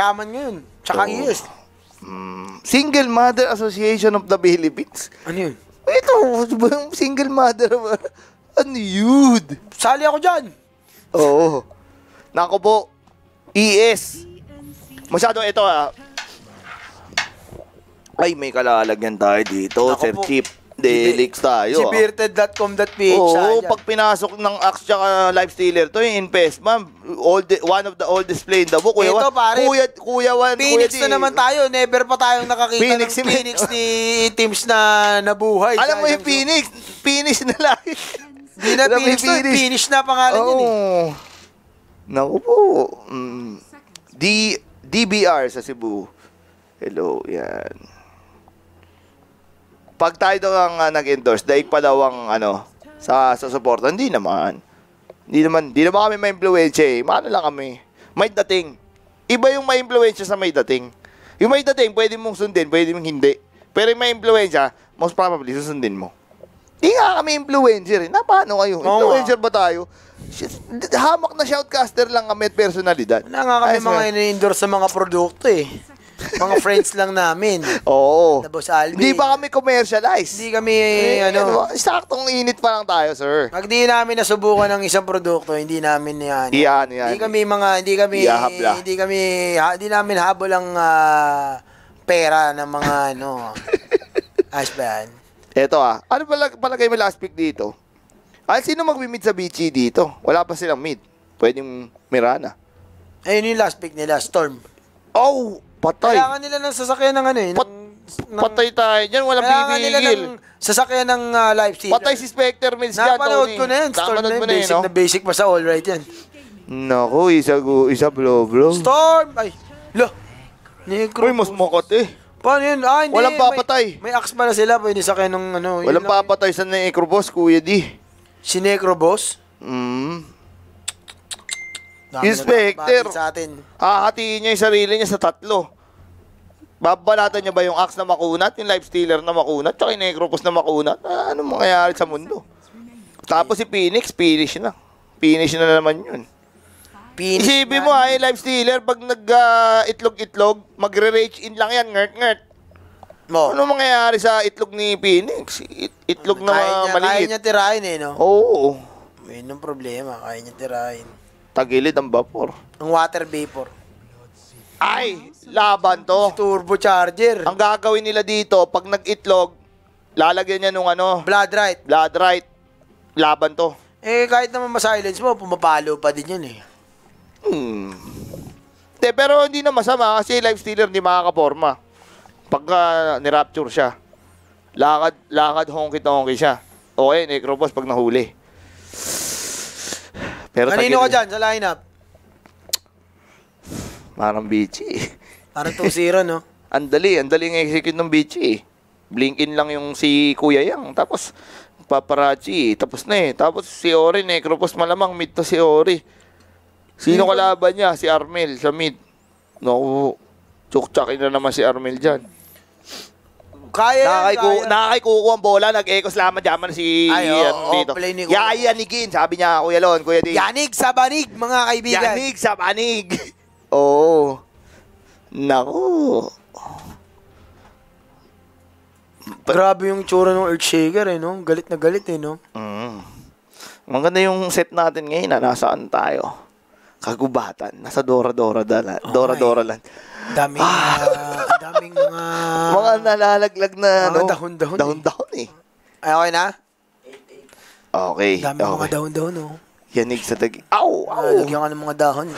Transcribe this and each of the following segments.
Shaman yun. Tsaka ES. Single Mother Association of the Philippines. Ano yun? Ito, Single Mother. Ano yun? Sali ako dyan. Oo. Naku po, ES. Masyado ito ah. Ay, may kalalagyan tayo dito, naku Sir Chief. Delix tayo. Chibeerted.com.ph. Oo, pag pinasok ng Axe tsaka Life Stealer to, yung invest, ma'am. One of the oldest play in the book. Kuya, ito, pare. Kuya Phoenix na naman tayo. Never pa tayong nakakita Phoenix ng Phoenix ni teams na nabuhay. Alam mo yung Phoenix? Phoenix na lang. Hindi na Phoenix to. Phoenix na pangalan yun eh. Naku po. DBR sa Cebu. Hello, yan. Pag tayo daw ang nag-endorse, daig pa daw ang ano, sa support. Hindi naman. Hindi naman kami ma-influensya eh. Maano lang kami. May dating. Iba yung ma-influensya sa may dating. Yung may dating, pwede mong sundin, pwede mong hindi. Pero yung ma-influensya, most probably, susundin mo. Hindi nga kami influencer eh. Napano kayo? Influencer ba tayo? Hamak na shoutcaster lang kami at personalidad. Wala nga kami mga in-endorse sa mga produkto eh. Mga friends lang namin. Oo. Hindi pa kami commercialized. Hindi kami, saktong init pa lang tayo, sir. Pag di namin nasubukan ng isang produkto, hindi namin yan. Hindi namin habol ang pera ng mga, Ashban. Eto ah. Ano palagay mo last pick dito? Ay, sino mag-meet sa Beachy dito? Wala pa silang meet. Pwedeng Mirana. Ayun yung last pick nila, Storm. Oh! Patay. Kailangan nila ng sasakyan ng ano eh. Patay tayo dyan. Walang bibigil. Sasakyan ng Life Stealer. Patay si Spectre Mills dyan. Napanood ko na yan. Storm na basic na basic pa sa all right yan. Naku, isa blow. Storm! Ay, lo. Uy, mas mokot eh. Paano yun? Ah, hindi. Walang papatay. May axe pala sila. Pwede sakyan ng ano. Walang papatay sa Necrophos, Kuya D. Si Necrophos? Inspector, hahatiin niya yung sarili niya sa tatlo. Babalatan niya ba yung Axe na makunat, yung Life Stealer na makunat, tsaka yung Necrophos na makunat? Ano mangyayari sa mundo? Tapos si Phoenix, finish na. Finish na naman yun. Isipin mo ha, yung Life Stealer, pag nag-itlog-itlog, magre-rage in lang yan, ngert-ngert. Ano mangyayari sa itlog ni Phoenix? Itlog na maliit. Kaya niya tirahin eh, no? Oo. May nang problema, kaya niya tirahin. Tagilid ang vapor. Ang water vapor. Ay! Laban to. Turbocharger. Ang gagawin nila dito, pag nag-itlog, lalagyan niya nung ano? Bloodrite. Bloodrite. Laban to. Eh, kahit naman masilence mo, pumapalo pa din yun eh. De, pero hindi na masama kasi Life Stealer hindi makakaporma. Pag nirapture siya, lakad honky-tonky siya. Okay, Necrophos pag nahuli. Kanino ka dyan sa lineup? Parang Vici. Parang 2-0, no? Andali ang execute ng Vici. Blinkin lang yung si Kuya Yang. Tapos, Paparazzi. Tapos na eh. Tapos si Ori, Necrophos malamang mid to si Ori. Sino kalaban niya? Si Armel sa mid. No, tsuk-tsakin na naman si Armel dyan. Kaya yan, nakakay Kuku ang bola, nag-ekos lamang dyan si dito. Yayanigin, sabi niya, Kuya Lon, Kuya Di. Yanig sa banig, mga kaibigan. Yanig sa banig. Oo. Naku. Grabe yung tsura ng Earthshaker eh, no? Galit na galit eh, no? Maganda yung set natin ngayon, nasaan tayo? Kagubatan, nasa Dora-Dora land. Daming daming mga nalalaglag na dahon-dahon eh. Ay, okay na? Okay. Daming mga dahon-dahon oh. Yanig sa tagi. Lagyan ka ng mga dahon.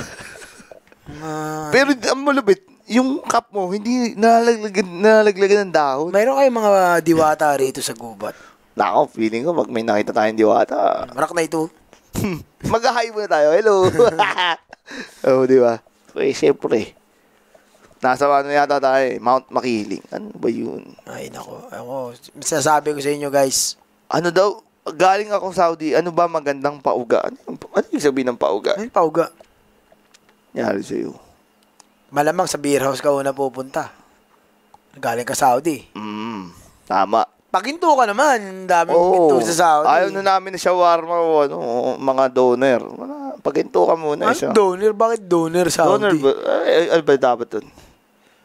Pero ang malubit, yung cup mo, hindi nalalaglag ng dahon. Mayroon kayong mga diwata rito sa gubat. Nako, feeling ko pag may nakita tayong diwata. Marak na ito. Mag-hi muna tayo. Hello. Oo, di ba? Okay, siyempre. Nasa ano yata tayo eh. Mount Makiling. Ano ba yun? Ay, nako. Ako, sasabi ko sa inyo, guys. Ano daw? Galing ako Saudi. Ano ba magandang pauga? Ano yung sabihin ng pauga? Ano yung pauga? Nangyari sa'yo. Malamang sa beer house ka una pupunta. Galing ka Saudi. Tama. Paginto ka naman. Ang daming pinto sa Saudi. Ayaw na namin na shawarma o ano, mga donor. Paginto ka muna. Ano isa? Donor? Bakit donor, Saudi? Donor ba? Ano ba dapat dun?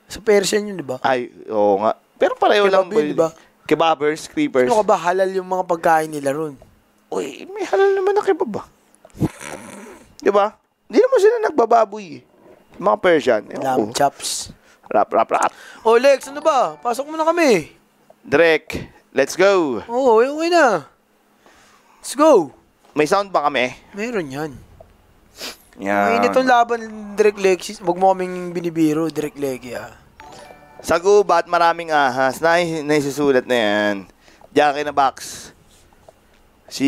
Sa Persian yun, di ba? Ay, oo nga. Pero pareho lang ba? Diba? Kebabers, creepers. Sino ka ba halal yung mga pagkain nila ron? Uy, may halal naman na kebab ba? Di ba? Hindi naman sila nagbababoy. Mga Persian. Lamb chops. Rap, rap, rap. O, Lex, ano ba? Pasok mo na kami. Direk, let's go. Oo, okay na. Let's go. May sound ba kami? Meron yan. Yan. Mainit ang laban, Direk Lexis. Huwag mo kaming binibiro, Direk Lexis, ha. Sa gubat, maraming ahas. Naisusulat na yan. Jack and a box. Si,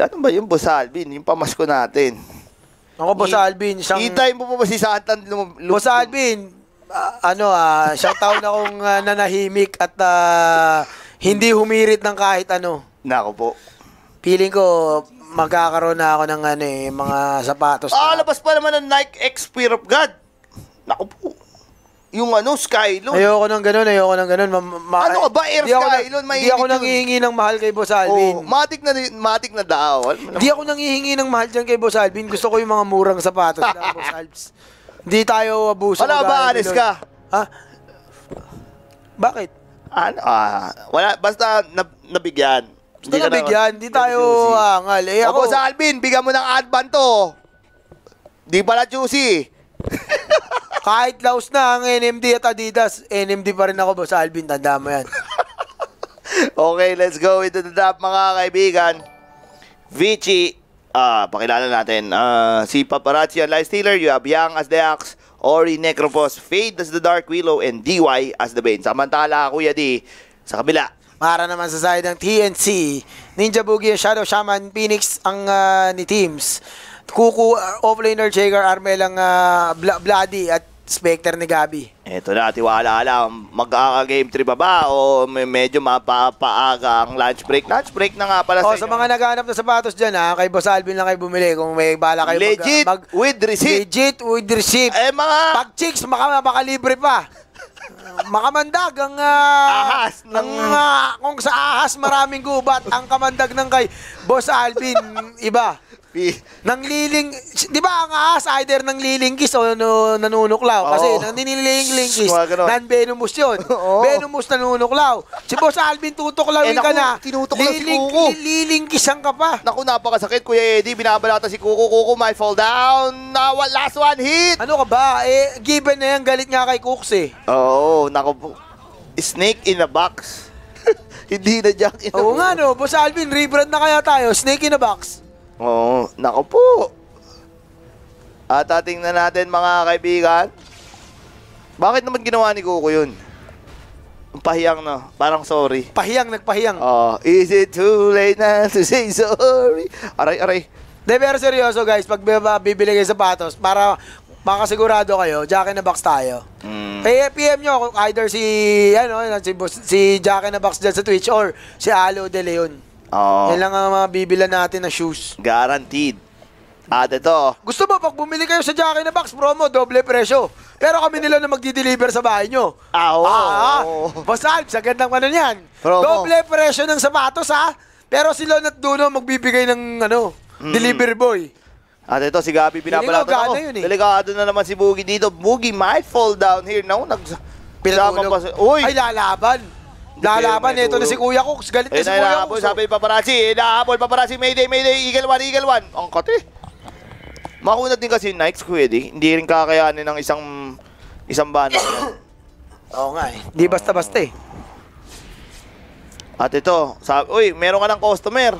ano ba yung Bosalvin? Yung pamasko natin. Ako, Bosalvin. Itay mo pa ba si Satan? Bosalvin. Ano siya taon akong nanahimik at hindi humirit ng kahit ano. Nako po. Piling ko magkakaroon na ako ng mga sapatos. Ah, labas pa naman ng Nike X Fear of God. Nako po. Yung Skylon. Ayoko ng ganun. Ano ka ba, Air Skylon? Hindi ako nanghihingi ng mahal kay Bosalvin. Oh, matik na daw. Hindi ako nanghihingi ng mahal dyan kay Bosalvin. Gusto ko yung mga murang sapatos na Bosalvin. Hindi tayo abuso. Wala ba, alis ka? Ha? Bakit? Ano? Wala, basta nabigyan. Basta nabigyan, hindi tayo angal. Eh, ako sa Alvin, bigyan mo ng advan to. Di pala juicy. Kahit laos na ang NMD at Adidas, NMD pa rin ako sa Alvin, tanda mo yan. Okay, let's go into the drop mga kaibigan. Vici. Pakilala natin, si Paparazzi and Life Stealer, you have Yang as the Axe, Ori, Necrophos, Fade as the Dark Willow, and DY as the Bane. Samantala, Kuya D, sa kabila. Para naman sa side ng TNC, Ninja Boogie and Shadow Shaman, Phoenix ang ni Teams, Kuku, offlaner, Jagger, Armel ang Bloody, at Spectre ni Gabby. Ito na, tiwala-ala, magkaka-game 3 pa ba o medyo mapapaaga ang lunch break? Lunch break na nga pala sa inyo. Sa mga naghanap na sapatos dyan, ha, kay Bosalvin lang kayo bumili kung may bala kayo. Legit with receipt. Legit with receipt. Eh mga... Pag chicks, makalibre pa. Makamandag ang... ahas. Ng... kung sa ahas maraming gubat, ang kamandag ng kay Bosalvin, iba. Nangliling, di ba ang ahas either nanglilingkis o nanunuklaw? Kasi naninilingkis, non-venomous yun. Venomous nanunuklaw. Si Bosalvin tutuklawin ka na. Tinutuklaw si Kuku. Lilingkisan ka pa. Naku, napakasakit. Kuya Di, binabalata si Kuku. Kuku, my fall down. Last one hit. Ano ka ba? Eh, given na yan, galit nga kay Cooks eh. Oo, naku. Snake in a box. Hindi na Jack in a box. Oo nga no, Bosalvin, rebrand na kaya tayo. Snake in a box. Oo, naku po. At tingnan natin mga kaibigan. Bakit naman ginawa ni Kuko yun? Ang pahiyang no, parang sorry. Pahiyang, nagpahiyang. Oh, is it too late na to say sorry? Aray, aray. De, pero seryoso guys, pag bibili kayo sapatos, para makasigurado kayo, Jack and a box tayo. Kaya PM nyo ako, either si Jack and a box dyan sa Twitch or si Alo De Leon. Yan lang ang mga bibila natin na shoes. Guaranteed. At ito. Gusto mo, pag bumili kayo sa Jack in a Box, promo, doble presyo. Pero kami nila na magdi-deliver sa bahay nyo. Bosalvin, sa gandang ano yan. Promo. Doble presyo ng sapatos, ha? Pero si Lon at Duno magbibigay ng, delivery boy. At ito, si Gabby, pinabalatan ako. Delikado na naman si Boogie dito. Boogie might fall down here. No, pinatulog. Ay, lalaban. Lalaban, ito na si Kuya Cooks. Galit na si Kuya Cooks. Sabi Paparazzi, inahabol Paparazzi. Mayday, mayday, eagle one. Ang kate. Makunat din kasi Nike's Kuya D. Hindi rin kakayanin ng isang banner. Oo nga eh. Hindi basta-basta eh. At ito, uy, meron ka ng customer.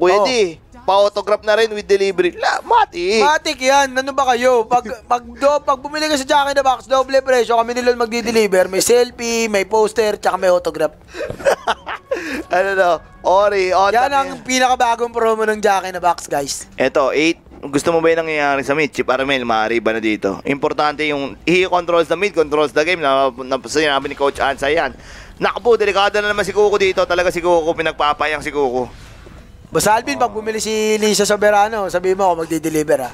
Kuya D, pa-autograph na rin with delivery. Matik. Matik yan. Ano ba kayo? Pag bumili ka sa Jack in the Box, doble presyo, kami nilon magdi-deliver. May selfie, may poster, tsaka may autograph. Ori. Yan ang pinakabagong promo ng Jack in the Box, guys. Eto, 8. Gusto mo ba yung nangyayari sa mid? Chip Armel, maaari ba na dito? Importante yung i-controls the mid, controls the game. Sinabi ni Coach Ansay yan. Naku po, delikado na naman si Kuko dito. Talaga si Kuko, pinagpapayang si Kuko. Bosalvin, pag bumili si Lisa Soberano, sabi mo ako magdi-deliver, ha?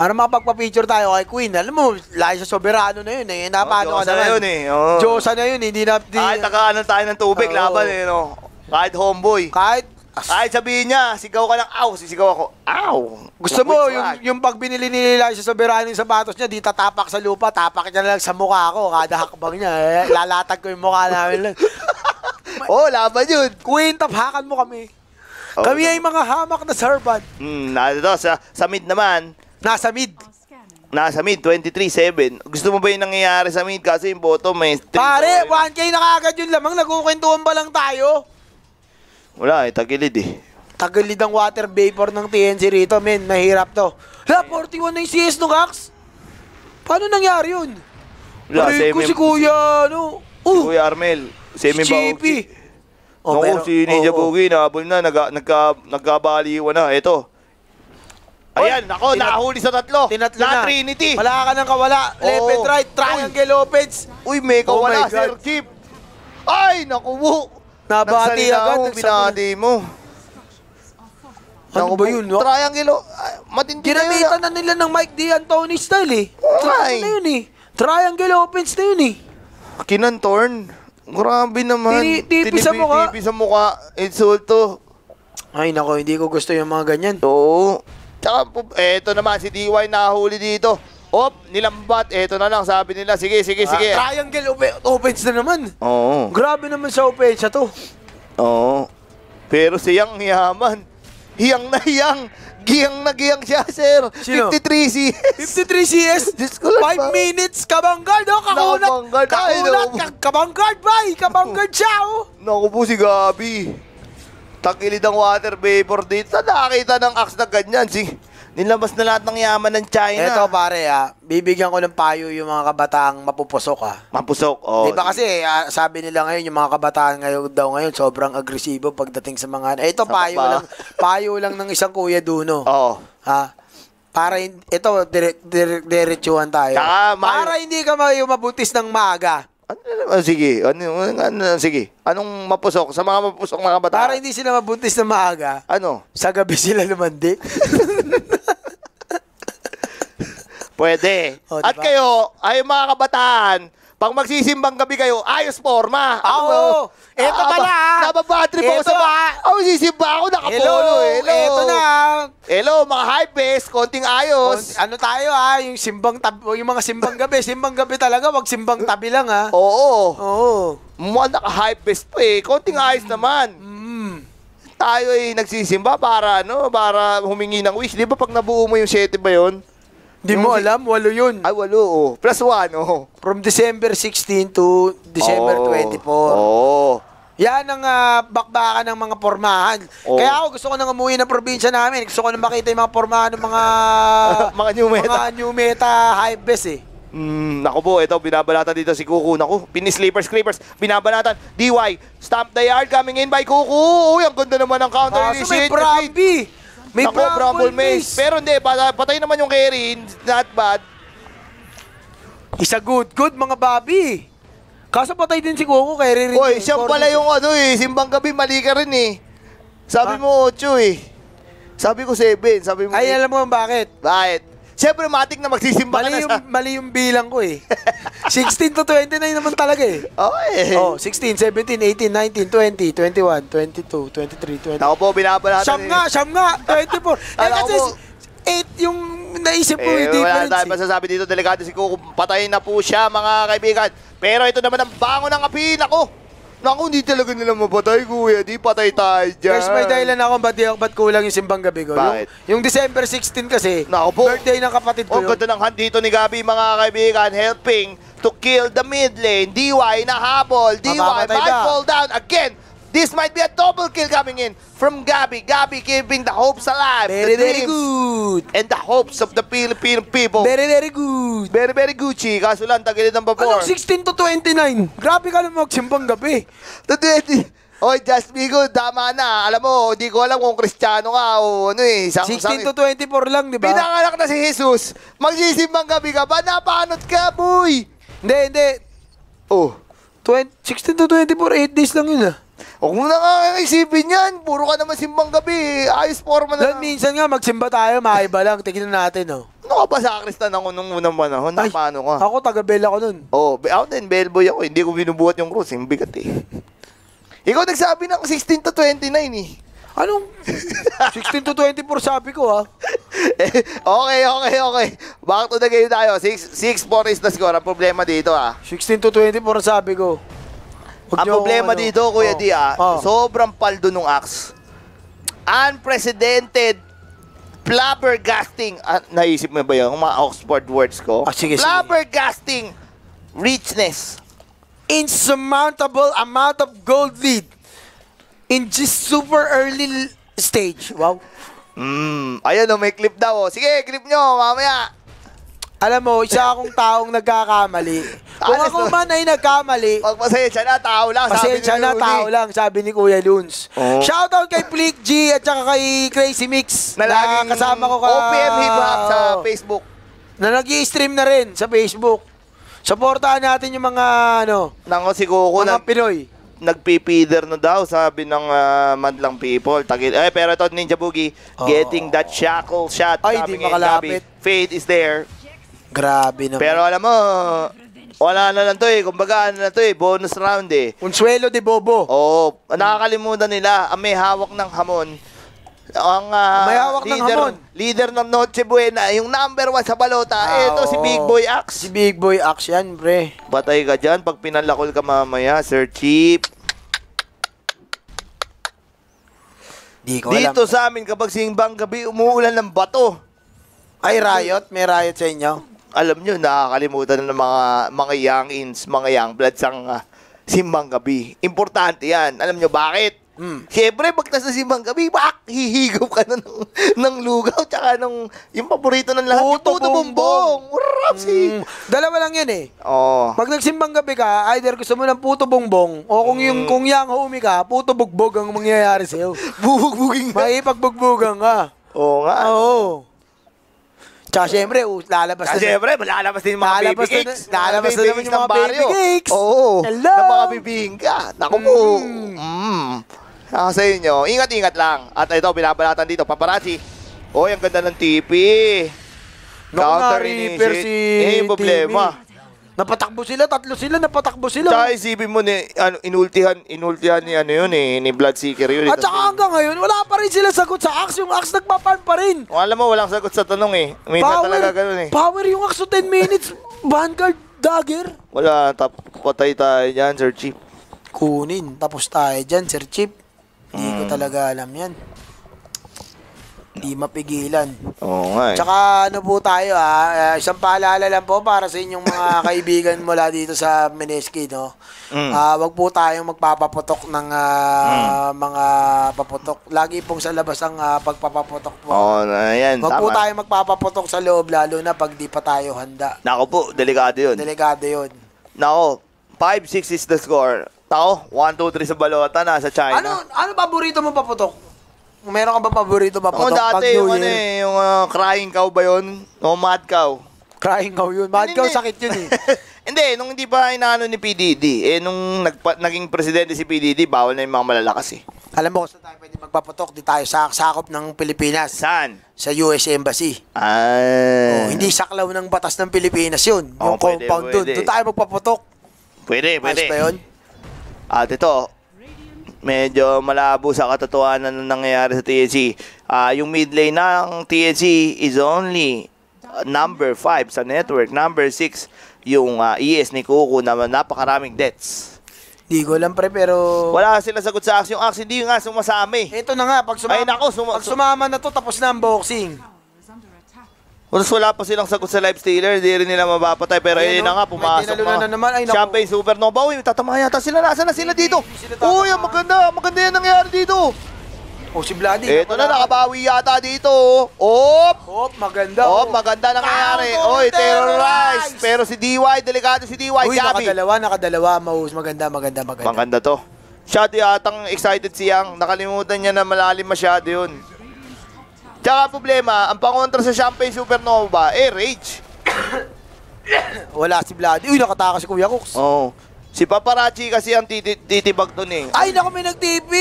Ano makapagpa-feature tayo kay Queen? Alam mo, Lisa Soberano na yun, eh. Napano ka naman. Diyosa na yun, eh. Diyosa na yun, hindi na... Kahit takaan lang tayo ng tubig, laban, eh, no? Kahit homeboy. Kahit Ay, sabihin niya, sigaw ka ng ow, sisigaw ako, ow. Gusto mo, yung pag binili nila siya sa berahan yung sapatos niya, di tatapak sa lupa, tapak niya lang sa mukha ko, kada hakbang niya, eh. Lalatag ko yung mukha namin lang. Oh, laban yun. Queen, taphakan mo kami. Oh, kami ay mga hamak na servant. Sa mid naman. Nasa mid. Nasa mid, 23-7. Gusto mo ba yung nangyayari sa mid? Kasi yung bottom may... Pare, 1K na kagad yun lamang. Nagkukwentuhan ba lang tayo? Wala eh, tagilid eh. Tagilid ang water vapor ng TNC rito, men. Mahirap to. La, 41 na yung CS nung Axe. Paano nangyari yun? Wala, semi... Si Kuya, ano? Kuya Armel. Semi si JP. Oo, si Ninja Boogie, nahabol na. Nagkabaliwa na. Eto. Ayan, ako, nahuli sa tatlo. Tinatlo na. Trinity. Wala ka nang kawala. Left and right, triangle opens. Uy, may kawala, Sir Chief. Ay, nakubo. Nabati agad. Binati mo. Ano ba yun? Triangle, matindi na yun. Ginamitan na nila ng Mike D. Anthony style eh. Triangle na yun eh. Triangle opens na yun eh. Kinantorn. Grabe naman. Tipi sa mukha. Tipi sa mukha. Insulto. Ay, nako, hindi ko gusto yung mga ganyan. Oo. Tsaka, eto naman, si DY nahuli dito. Op, nilambat. Eto na lang, sabi nila. Sige, sige, sige. Triangle opens na naman. Oo. Grabe naman sa opens to. Oo. Pero siyang yaman. Hiyang na hiyang. Giyang na giyang siya, sir. Sino? 53 CS. 53 CS? 5 minutes, kabanggard. Oh, kakunat. Kakunat. Kabanggard, bay. Kabanggard siya, oh. Naku po si Gabi. Takilid ang water vapor dito. Saan nakakita ng Axe na ganyan? Nilabas na lahat ng yaman ng China. Eto pare, bibigyan ko ng payo yung mga kabataang mapupusok. Mapusok, oo. Diba kasi sabi nila ngayon, yung mga kabataan ngayon daw ngayon, sobrang agresibo pagdating sa mga... Eto, payo lang ng isang kuya duno. Oo. Para, ito, diretsuhan tayo. Para hindi ka mabutis ng maaga. Sige, sige. Anong mapusok? Sa mga mapusok mga bata? Para hindi sila mabuntis na maaga. Ano? Sa gabi sila lumandi. Pwede. Oh, diba? At kayo, ay mga kabataan, pag magsisimbang gabi kayo, ayos forma. Oo. Ito pala. Nababatrip ako sa mga. Ako sisimba ako, nakapolo. Hello. Ito na. Hello, mga hypes, konting ayos. Ano tayo yung simbang tabi, yung mga simbang gabi. Simbang gabi talaga, wag simbang tabi lang Oo. Mga naka-hypes po konting ayos naman. Tayo nagsisimba para ano, para humingi ng wish. Di ba pag nabuo mo yung 7 ba yun? Di mo alam, 8 yun. Ay, 8, Plus 1. From December 16 to December 24. Yan ang bakbakan ng mga pormahan. Kaya ako, gusto ko nang umuwi ng probinsya namin. Gusto ko nang makita yung mga pormahan ng mga... mga new meta. Mga new meta hype best Naku po, ito, binabalatan dito si Kuku. Naku, pini-sleepers, creepers, binabalatan. DY, stamp the yard coming in by Kuku. Uy, ang ganda naman ng counter. Kaso may Brabby. May Bramble Maze. Pero hindi, patay naman yung carry. Not bad. Isa good mga babi. Kaso patay din si Kuku, carry rin. Oy, siya pala yung ano simbang gabi, mali ka rin Sabi mo 8 Sabi ko 7, sabi mo 8. Ay, alam mo bakit? Bakit? Siyempre matik na magsisimba ka na sa... Mali yung bilang ko 16 to 29 naman talaga Okay. 16, 17, 18, 19, 20, 21, 22, 23, 24. Ako po, binabalatan Siyam nga, 24. Kasi 8 yung naisip ko wala tayo masasabi dito, delikado si Kuku. Patayin na po siya mga kaibigan. Pero ito naman ang bango ng apin. Naku, hindi talaga nila mapatay, kuya. Di patay tayo dyan. Guys, may dahilan ako. Ba't kulang yung simbang gabi ko? Bakit? Yung December 16 kasi, birthday ng kapatid ko yun. Ganda ng hand dito ni Gabi, mga kaibigan. Helping to kill the mid lane. DY na habol. DY might fall down. Again, this might be a double kill coming in from Gabi. Gabi keeping the hopes alive. Very, very good. And the hopes of the Filipino people. Very, very good. Very, very Gucci. Kaso lang, tagilid ng bapor. Anong 16 to 29? Grabe ka naman magsimbang gabi. To 20. Oy, just be good. Tama na. Alam mo, hindi ko alam kung kristyano ka o ano 16 to 24 lang, di ba? Pinanganak na si Jesus. Magsisimbang gabi ka ba? Napanot ka, boy. Hindi. 16 to 24, 8 days lang yun Huwag mo na nga isipin yan. Puro ka naman simbang gabi. Ayos forma na lang. Minsan nga magsimba tayo, maiba lang. Tignan natin Ano ka ba sa Kristan ako nung unang panahon? Paano ka? Ako taga-bell ako nun. Ako din, bellboy ako. Hindi ko binubuhat yung cross. Yung bigat Ikaw nagsabi ng 16 to 29 Anong? 16 to 24 sabi ko, ha? Okay, okay, okay. Back to the game tayo. 6-4 is the score. Ang problema dito, ha? 16 to 24 sabi ko. Huwag ang problema dito, Kuya Di, ha? Sobrang paldo nung Axe. Unprecedented flabbergasting. Naisip mo ba yun? Yung mga Oxford words ko. Ah, sige, flabbergasting sige. Richness. Insurmountable amount of gold lead. In this super early stage. Wow. Ayun o, may clip daw. Sige, clip nyo, mamaya. Alam mo, isa akong taong nagkakamali. Kung ako man ay nagkamali, pasensya na, tao lang. Pasensya na, tao lang, sabi ni Kuya Lunes. Shoutout kay Flick G at saka kay Crazy Mix na kasama ko ka OPM Hip Hop sa Facebook. Na nag-i-stream na rin sa Facebook. Supportahan natin yung mga, ano, nango si Kuko ng Pinoy. Nagpipider na daw, sabi ng madlang people. Ay, pero ito, Ninja Boogie, getting that shackle shot. Ay, di makalapit. Fade is there. Grabe naman. Pero alam mo, wala na lang to eh. Kumbaga, ano na to eh, bonus round eh. Consuelo de Bobo. Oo, nakakalimutan nila. Ang may hawak ng hamon. Ang may hawak ng hamon. Leader ng Noche Buena, yung number 1 sa balota. Ito, si Big Boy Axe. Si Big Boy Axe yan, pre. Batay ka dyan pag pinalakol ka mamaya, Sir Chief. Dito sa amin, kapag simbang gabi, umuulan ng bato. Ay, riot. May riot sa inyo. Alam nyo, nakakalimutan ng mga youngins, mga young bloods ang simbang gabi. Importante yan. Alam nyo bakit? Siyempre, pagtas na simbang gabi, hihigop ka na ng lugaw tsaka ng, yung paborito ng lahat, puto bumbong. Dalawa lang yan eh. Pag nagsimbang gabi ka, either gusto mo ng puto bumbong o kung yang homie ka, puto bugbog ang mangyayari sa'yo. Bubugbugin ka. Maipagbugbugin ka. Oo nga. Oo. Tsaka siyempre, lalabas na. Siyempre, lalabas din yung mga baby cakes. Lalabas na naman yung mga baby cakes. Oo. Hello. Na mga bibihing ka. Naku po. Sa inyo, ingat-ingat lang. At ito, binabalatan dito, Paparazzi. Ang ganda ng TP. Counter initiate. Yung problema. Napatakbo sila, tatlo sila, napatakbo sila. Tsaka isipin mo, inultihan ni Bloodseeker yun. At saka hanggang ngayon, wala pa rin sila sagot sa Axe. Yung Axe nagpapan pa rin. Alam mo, walang sagot sa tanong eh. May na talaga ganun eh. Power yung Axe, 10 minutes, Vanguard, Dagger. Wala, patay tayo dyan, Sir Chief. Kunin, tapos tayo dyan, Sir Chief. Hindi ko talaga alam yan. Hindi mapigilan. Oo nga eh. Tsaka ano po tayo ha, isang paalala lang po para sa inyong mga kaibigan mula dito sa Meneski, no? Huwag po tayong magpapaputok ng mga paputok. Lagi pong sa labas ang pagpapaputok po. Oo na yan. Huwag po tayong magpapaputok sa loob, lalo na pag di pa tayo handa. Nako po, delikado yun. Delikado yun. Nako, 5-6 is the score. Tao, 1, 2, 3 sa balota na sa China. Ano paborito mo paputok? Meron ka ba paborito paputok? Dati yung ano eh, yung crying cow ba yun? O mad cow? Crying cow yun. Mad cow sakit yun eh. Hindi, nung hindi pa inaano ni PDD, eh nung naging presidente si PDD, bawal na yung mga malalakas eh. Alam mo kung saan tayo pwede magpaputok, di tayo sakop ng Pilipinas. Saan? Sa US Embassy. Hindi saklaw ng batas ng Pilipinas yun. Yung compound dun. Doon tayo magpaputok. Pwede. At ito, medyo malabo sa katotohanan na nangyayari sa TNC. Yung mid lane ng TNC is only number 5 sa network. Number 6, yung ES ni Kuku na napakaraming deaths. Hindi ko alam pre, pero... Wala sila sagot sa Axe. Yung Axe hindi nga sumasami. Ito na nga, pag sumama na to, tapos na ang boxing. Wala pa silang sagot sa Life Stealer, hindi rin nila mapapatay. Pero ayun na nga, pumasok mga Champagne Supernova. Uy, tatama yata sila. Nasa na sila dito? Uy, maganda yan nangyari dito. O si Bloody. Ito na, nakabawi yata dito. Maganda nangyari. Uy, terrorize. Pero si DY, delikado si DY. Uy, nakadalawa. Maganda. Maganda to. Shadow yatang excited siyang. Nakalimutan niya na malalim masyado yun. Tsaka problema, ang pangontra sa Champagne Supernova, Rage. Wala si Bloody. Uy, nakataka si Kuya Cooks. Oo. Si Paparazzi kasi ang titibag dun eh. Ay, naku, may nag-TP.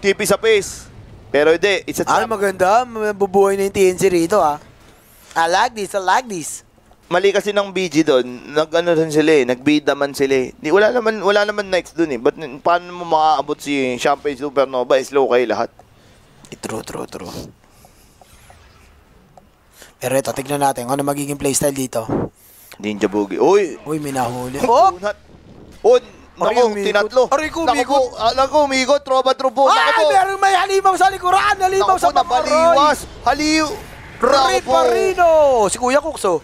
TP sa face. Pero hindi, it's a trap. Ay, maganda. Mabubuhay na yung TNC rito, ha. I like this. Mali kasi ng BG dun. Nag-ano dun sila eh. Nag-bida man sila eh. Wala naman next dun eh. But paano mo makaabot si Champagne Supernova? Slow kayo lahat. True. Pero ito, tignan natin kung ano magiging playstyle dito. Ninja Boogie. Uy, may nahuli. Oh! Naku, tinatlo. Naku, umigot. Troba-trobo. Meron may halimaw sa likuran. Halimaw sa paparoy. Nabaliwas. Haliw. Riparino. Si Kuya Cooks, oh.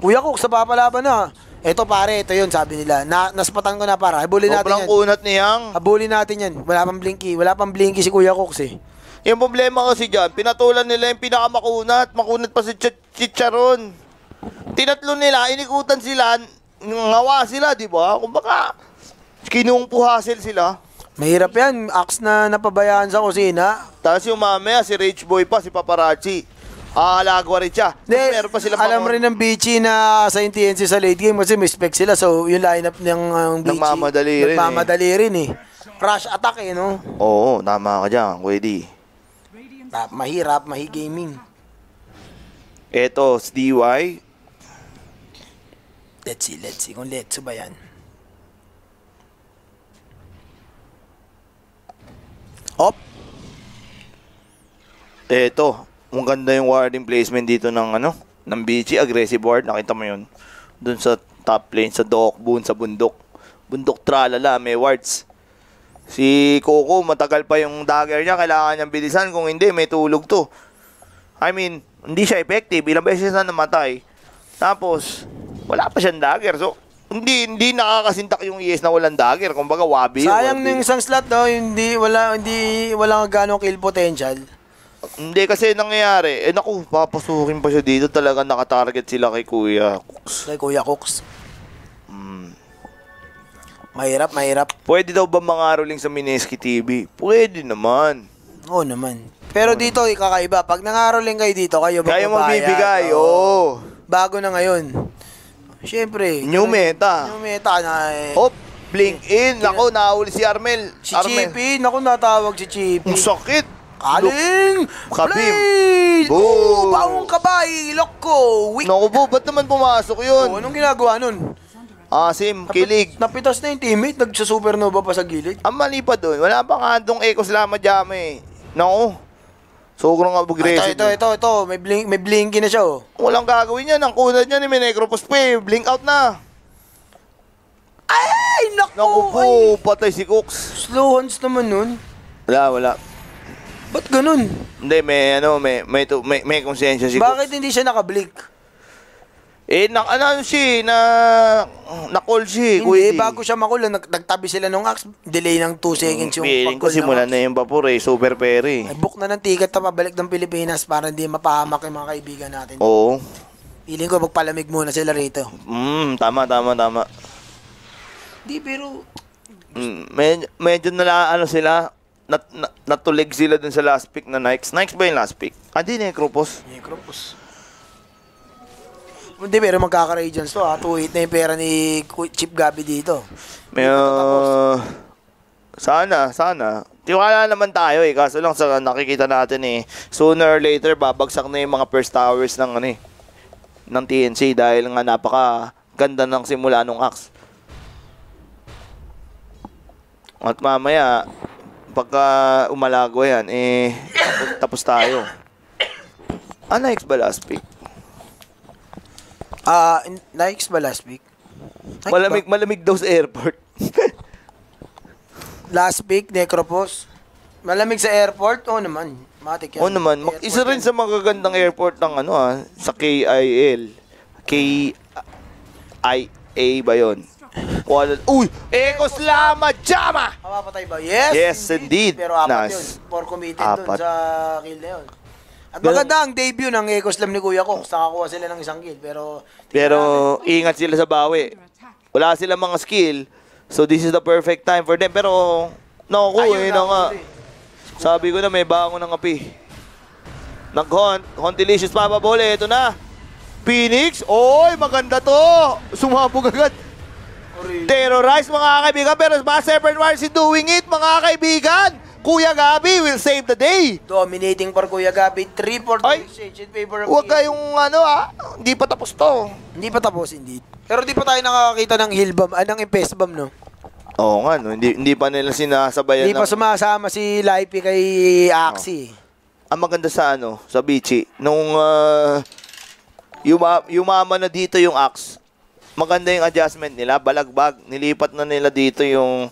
Kuya Cooks, napapalaban na. Ito pare, ito yun, sabi nila. Naspatan ko na para. Habulin natin yan. Sobrang kunat niyang. Habulin natin yan. Wala pang blinky. Wala pang blinky si Kuya Cooks, eh. Yung problema kasi dyan, pinatulan nila yung pinakamakunat. Makunat pa si Chicharon. Tinatlo nila, inikutan sila, ngawa sila, di ba? Kung baka, kinungpuhasil sila. Mahirap yan. Axe na napabayaan sa kusina. Tapos yung mamaya, si Rage Boy pa, si Paparazzi. Alagwa rin siya. Meron pa sila alam rin ng Beachy na sa TNC sa late game kasi may spec sila. So, yung lineup ng Beachy. Nagmamadali rin eh. Rush attack eh, no? Oo, tama ka dyan. Pwede. Mahirap, mahi-gaming. Eto, DY. Let's see. Kung let's ba yan? Op! Eto. Ang ganda yung warding placement dito ng ano, ng Vici, aggressive ward, nakita mo yun. Doon sa top lane, sa Dokbun, sa bundok. Bundok tralala, may wards. Si Kuku, matagal pa yung dagger niya, kailangan niyang bilisan, kung hindi, may tulog to. I mean, hindi siya effective, ilang beses na namatay. Tapos, wala pa siyang dagger, so... Hindi nakakasintak yung ES na walang dagger, kumbaga wabi. Sayang yung isang slot, no? Hindi wala ganong kill potential. Hindi kasi nangyayari. Naku, papasukin pa siya dito. Talaga nakatarget sila kay Kuya Cooks. Mahirap. Pwede daw ba mga ruling sa Mineski TV? Pwede naman. Oo naman. Pero dito, kakaiba. Pag nangaruling kayo dito, kayo ba kaya magbibigay, oo. Bago na ngayon. Siyempre. New meta na eh. Blink in. Naku, nahuli si Armel. Si Chippy. Naku, natawag si Chippy. Ang sakit. Kaling! Blade! Boom! Baong kabay! Loko! Naku po, ba't naman pumasok yun? O, anong ginagawa nun? Asim, kilig. Napitas na yung teammate, nagsasupernova pa sa gilid. Ang mali pa dun, wala pa nga dong Ekos Lama Jame. Naku, sobrang abagresin. Ito, may blinky na siya oh. Walang gagawin yan, ang kunad niya ni Necrophos pa eh, blink out na. Ay! Naku po, patay si Cooks. Slow hands naman nun. Wala. Ba't ganun? Hindi, may konsensya si Cooks. Bakit hindi siya nakablink? Eh, na-call si Kuya D. Hindi, bago siya makull, nagtabi sila ng Axe, delay ng 2 seconds yung pag-call ng Axe. Feeling ko simulan na yung vapor eh, super peri. Book na ng ticket na pabalik ng Pilipinas para hindi mapahamak yung mga kaibigan natin. Oo. Feeling ko magpalamig muna sila rito. Tama. Hindi, pero... Medyo nala, ano sila... Natulig sila dun sa last pick na Nikes. Nikes ba yung last pick? Di, Necrophos. Hindi, pero magkaka-regions to ha. 2-8 na yung pera ni Chip Gabi dito. Sana. Tiwala naman tayo eh. Kaso lang sa nakikita natin eh. Sooner or later, babagsak na yung mga first towers ng, ano, eh, ng TNC dahil nga napaka ganda ng simula nung Axe. At mamaya... Pagka umalago yan, eh, tapos tayo. Nikes ba last pick? Nikes ba last pick? Malamig daw sa airport. Last pick, Necrophos. Malamig sa airport? Oo naman. Matik yan. Oo naman. Isa rin sa magagandang airport ng ano ha, sa KIL. KIA ba yun? Uy! Ekos Lama Jama! Mapapatay ba? Yes, indeed. Pero apat yun. More committed dun sa kill na yun. At maganda ang debut ng Ekos Lam ni Kuya Ko. Nakakuha sila ng isang kill. Pero ingat sila sa bawi. Wala silang mga skill. So this is the perfect time for them. Pero nakukuha yun na nga. Sabi ko na may bango ng api. Nag-hunt. Huntilicious papabole. Ito na. Phoenix. Oy! Maganda to! Sumabog agad. Terrorize mga kaibigan, pero mas separate wars is doing it mga kaibigan. Kuya Gabi will save the day. Dominating for Kuya Gabi, 3-4-3 in favor of Kuya. Huwag kayong ano ah, hindi pa tapos to. Hindi pa tapos indeed. Pero di pa tayo nakakakita ng heal bomb, ng impest bomb no? Oo nga no, hindi pa nila sinasabayan. Hindi pa sumasama si Lifey kay Axie. ang maganda sa ano, sa Vici, nung yumama na dito yung Axe, maganda yung adjustment nila, balagbag, nilipat na nila dito yung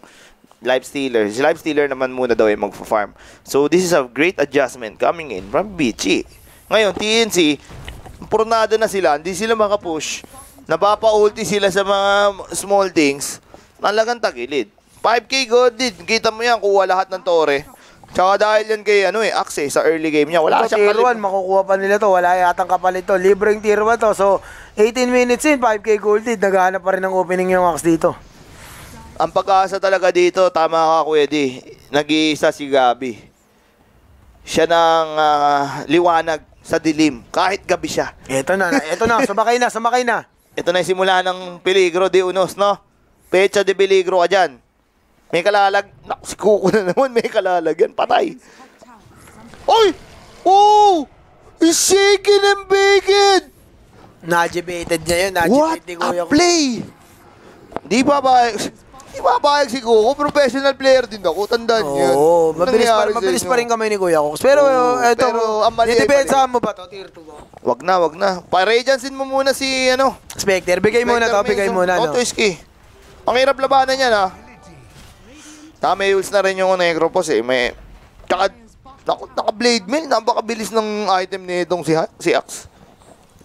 Life Stealer. Si Life Stealer naman muna daw yung magpa-farm. So this is a great adjustment coming in from Beachy. Ngayon, TNC, purnado na sila, hindi sila makapush. Napapa-ulti sila sa mga small things. Talagang tagilid. 5k gold lead. Kita mo yan, kuha lahat ng tore. Tsaka dahil yan kay ano eh, Axe sa early game niya. Wala siyang kalip. Tier 1, makukuha pa nila to. Wala yatang kapalit to. Libreng tier 1 to. So, 18 minutes in, 5k gold lead. Naghahanap pa rin ng opening yung Axe dito. Ang pag-asa talaga dito, tama ka Kuya D, nag-iisa si Gabby. Siya ng liwanag sa dilim, kahit gabi siya. Ito na, sumakay na, sumakay na. Ito na yung simula ng peligro de unos, no? Pecha de peligro ka dyan. May kalalag, naku si Kuku na naman, may kalalag yan, patay. Oy! Oh! It's shaking and bacon! Nagibated niya yun, nagibated ni Kuya. What a play! Di ba ba... Ibabayag si Kuku, professional player din ako, tandaan yun. Oo, mabilis pa rin kamay ni Kuya Cooks. Pero ito, nitipensahan mo ba ito, tier 2 ba? Wag na, wag na. Parejansin mo muna si, ano? Spectre, bigay muna ito, bigay muna. Otoiski. Ang hirap labanan yan, ha? Tama, may ults na rin yung Necrophos, eh. May, tsaka, naka-blade mill, napakabilis ng item na itong si Axe.